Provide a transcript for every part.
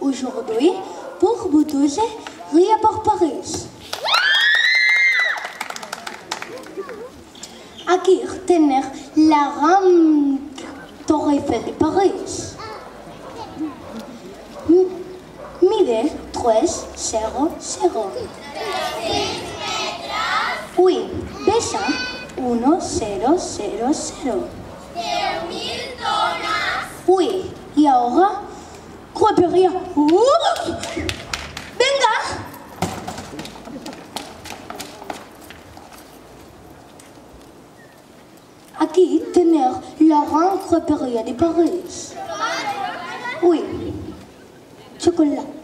Aujourd'hui, pour Boutouze, rien pour Paris. Aquí tener la grande Torre Eiffel de Paris. Mide 300. 6 metros. Oui, pesa 1000. 1000 dólares. Oui, y ahora crepería. Venga. Aquí tener la gran crepería de París. Oui. Chocolate.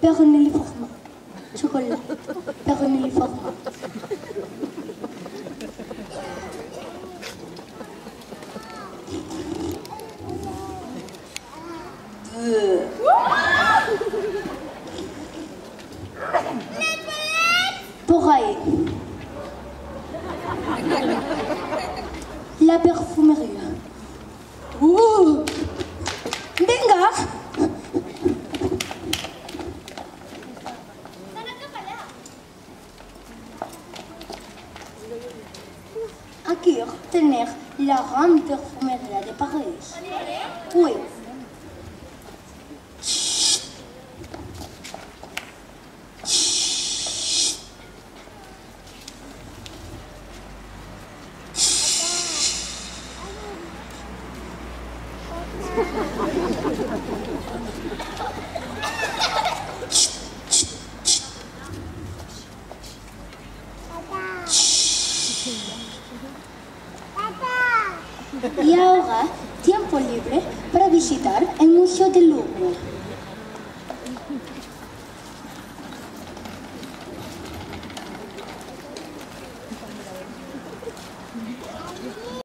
Pernil y forma. Chocolate. Pernil y forma. Por ahí. La perfumería. Venga. Aquí tener la gran perfumería de París. Oui. Y ahora, tiempo libre para visitar el Museo del Louvre.